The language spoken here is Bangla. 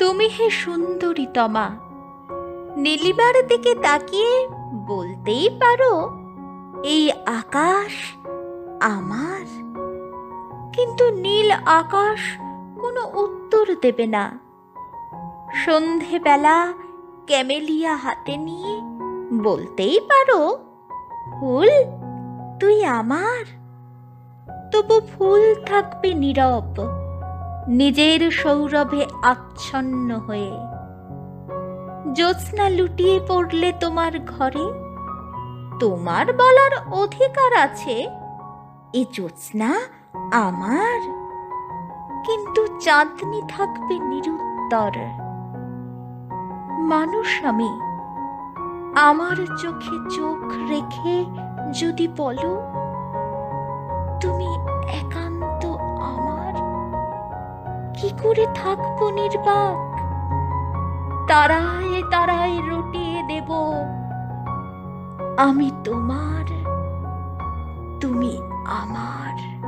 তুমি হে সুন্দরীতমা। নীলিমার দিকে তাকিয়ে বলতেই পারো এই আকাশ আমার। কিন্তু নীল আকাশ কোনো উত্তর দেবে না। সন্ধেবেলা ক্যামেলিয়া হাতে নিয়ে বলতেই পারো ফুল তুই আমার, তবু ফুল থাকবে নীরব, নিজের সৌরভে আচ্ছন্ন হয়ে। জ্যোৎস্না লুটিয়ে পড়লে তোমার ঘরে, তোমার বলার অধিকার আছে এ জ্যোৎস্না আমার। কিন্তু চাঁদনি থাকবে নিরুত্তর। মানুষ আমি, আমার চোখে চোখ রেখে যদি বলো তুমি একান্ত আমার, কি করে থাকবো নির্বাক? তারায় তারায় রটিয়ে দেব আমি তোমার, তুমি আমার।